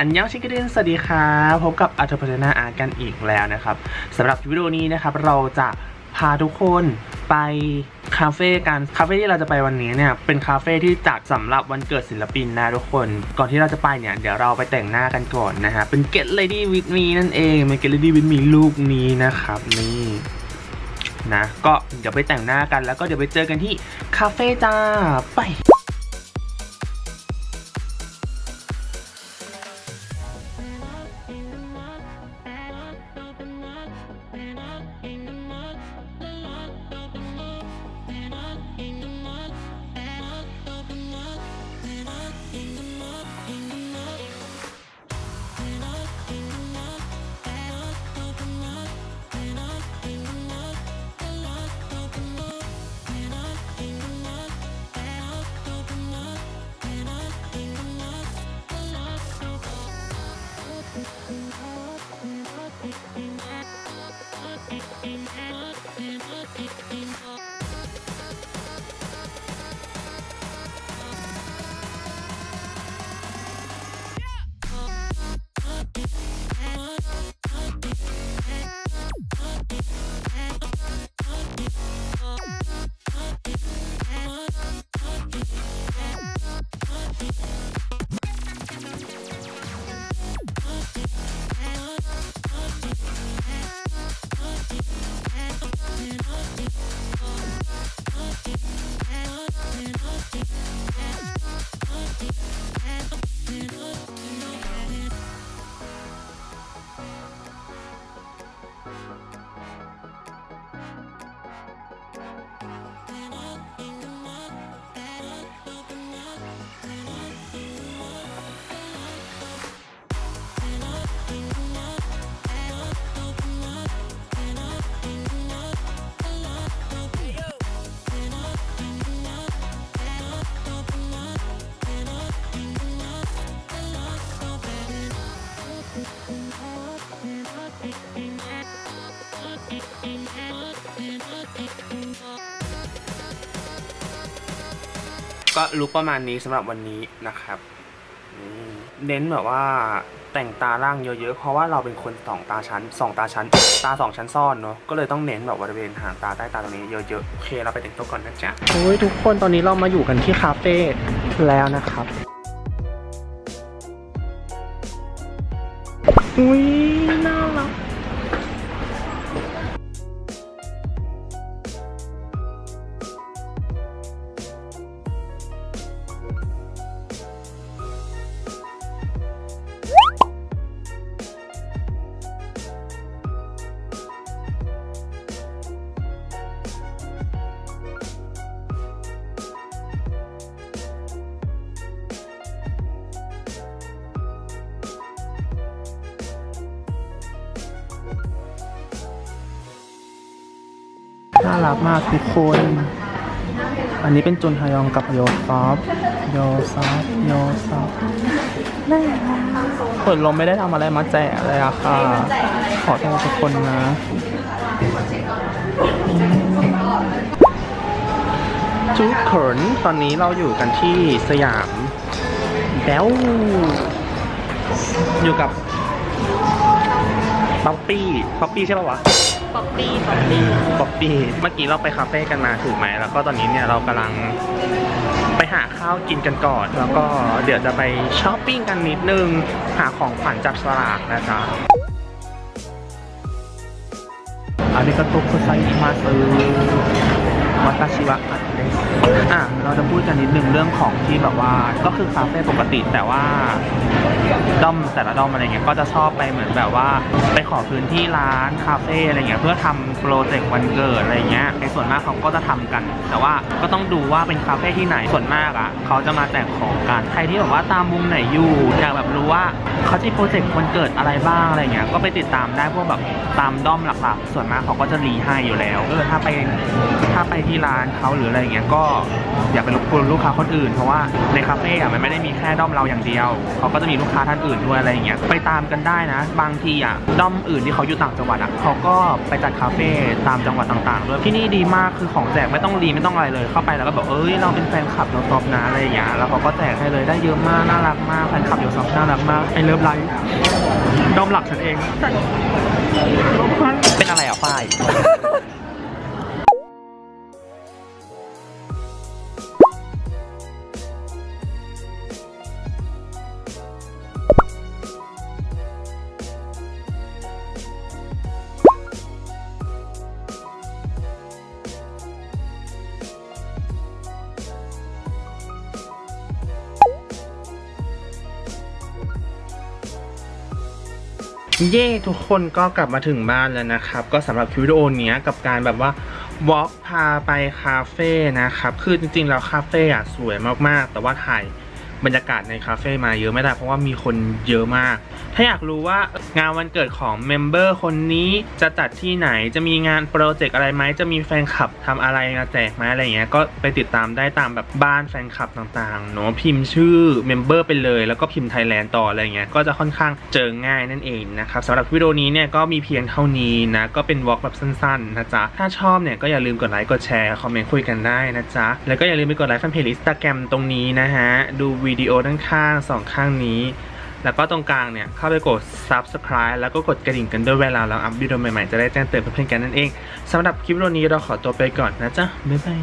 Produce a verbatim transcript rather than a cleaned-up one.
อันยองชิคกี้พายสวัสดีครับพบกับอัจฉริยะอาร์กันอีกแล้วนะครับสำหรับวิดีโอนี้นะครับเราจะพาทุกคนไปคาเฟ่กันคาเฟ่ที่เราจะไปวันนี้เนี่ยเป็นคาเฟ่ที่จัดสำหรับวันเกิดศิลปินนะทุกคนก่อนที่เราจะไปเนี่ยเดี๋ยวเราไปแต่งหน้ากันก่อนนะฮะเป็น Get Ready With Me นั่นเองเป็น Get Ready With Me ลูกนี้นะครับนี่นะก็เดี๋ยวไปแต่งหน้ากันแล้วก็เดี๋ยวไปเจอกันที่คาเฟ่จ้าไปก็ลุคประมาณนี้สำหรับวันนี้นะครับเน้นแบบว่าแต่งตาล่างเยอะๆเพราะว่าเราเป็นคนสองตาชั้นสองตาชั้นตาสองชั้นซ่อนเนาะก็เลยต้องเน้นแบบบริเวณหางตาใต้ตาตรงนี้เยอะๆโอเคเราไปแต่งตัวก่อนนะจ๊ะโอ้ยทุกคนตอนนี้เรามาอยู่กันที่คาเฟ่แล้วนะครับอุ้ยน่ารักน่ารักมากทุกคนอันนี้เป็นจุนฮยองกับโยซอฟโยซอฟโยซอฟเปิดลมไม่ได้ทำอะไรมาแจกอะไรอะค่ะขอโทษทุกคนนะทุกคนตอนนี้เราอยู่กันที่สยามแบ๊วอยู่กับป๊อปปี้ป๊อปปี้ใช่ป่ะวะป๊อปปี้ป๊อปปี้ป๊อปปี้เมื่อกี้เราไปคาเฟ่กันมาถูกไหมแล้วก็ตอนนี้เนี่ยเรากำลังไปหาข้าวกินกันก่อนแล้วก็เดี๋ยวจะไปช้อปปิ้งกันนิดนึงหาของขวัญจับสลากนะจ๊ะอันนี้ก็ตุ๊กตาไซมาซึวัตชิวะอ่ะเราจะพูดกันนิดนึงเรื่องของที่แบบว่าก็คือคาเฟ่ปกติแต่ว่าด้อมแต่ละด้อมอะไรเงี้ยก็จะชอบไปเหมือนแบบว่าไปขอพื้นที่ร้านคาเฟ่อะไรเงี้ยเพื่อทำโปรเจกต์วันเกิดอะไรเงี้ยในส่วนมากเขาก็จะทำกันแต่ว่าก็ต้องดูว่าเป็นคาเฟ่ที่ไหนส่วนมากอ่ะเขาจะมาแจกของกันใครที่แบบว่าตามวงไหนอยู่อยากแบบรู้ว่าเขาจะโปรเจกต์วันเกิดอะไรบ้างอะไรเงี้ยก็ไปติดตามได้พวกแบบตามด้อมหลักๆส่วนมากเขาก็จะรีให้อยู่แล้วก็ถ้าไปถ้าไปที่ร้านเขาหรืออะไรอย่างเงี้ยก็อย่าไปรบกวนลูกค้าคนอื่นเพราะว่าในคาเฟ่อะมันไม่ได้มีแค่ด้อมเราอย่างเดียวเขาก็จะมีลูกค้าท่านอื่น อื่นด้วยอะไรอย่างเงี้ยไปตามกันได้นะบางทีอ่ะด้อมอื่นที่เขาอยู่ต่างจังหวัดอ่ะเขาก็ไปจัดคาเฟ่ตามจังหวัดต่างๆด้วยที่นี่ดีมากคือของแจกไม่ต้องรีไม่ต้องอะไรเลยเข้าไปแล้วก็บอกเอ้ยเราเป็นแฟนคลับเราชอบนะอะไรอย่างเงี้ยแล้วเขาก็แจกให้เลยได้เยอะมากน่ารักมากแฟนคลับอยู่ซับน่ารักมากไอเลิฟไลฟ์ด้อมหลักฉันเองเป็นอะไรอ่ะป้ายเย่ทุกคนก็กลับมาถึงบ้านแล้วนะครับก็สำหรับคลิปวิดีโอนี้กับการแบบว่าวอล์กพาไปคาเฟ่นะครับคือจริงๆแล้วคาเฟ่อะสวยมากๆแต่ว่าถ่ายบรรยากาศในคาเฟ่มาเยอะไม่ได้เพราะว่ามีคนเยอะมากถ้าอยากรู้ว่างานวันเกิดของเมมเบอร์คนนี้จะจัดที่ไหนจะมีงานโปรเจกต์อะไรไหมจะมีแฟนคลับทำอะไรมาแจกไหมอะไรเงี้ยก็ไปติดตามได้ตามแบบบ้านแฟนคลับต่างๆเนาะพิมพ์ชื่อเมมเบอร์ไปเลยแล้วก็พิมพ์ไทยแลนด์ต่ออะไรเงี้ยก็จะค่อนข้างเจอง่ายนั่นเองนะครับสำหรับวิดีโอนี้เนี่ยก็มีเพียงเท่านี้นะก็เป็นวอล์กแบบสั้นๆนะจ๊ะถ้าชอบเนี่ยก็อย่าลืมกดไลค์กดแชร์คอมเมนต์คุยกันได้นะจ๊ะแล้วก็อย่าลืมไปกดไลค์แฟนเพจอินสตาแกรมตรงนี้นะฮะดูวิดีโอด้านข้างสองข้างนี้แล้วก็ตรงกลางเนี่ยเข้าไปกด ซับสไครบ์ แล้วก็กดกระดิ่งกันด้วยเวลาเราอัพวิดีโอใหม่ๆจะได้แจ้งเตือนเพื่อนๆกันนั่นเองสำหรับคลิปวิดีโอนี้เราขอตัวไปก่อนนะจ๊ะบ๊ายบาย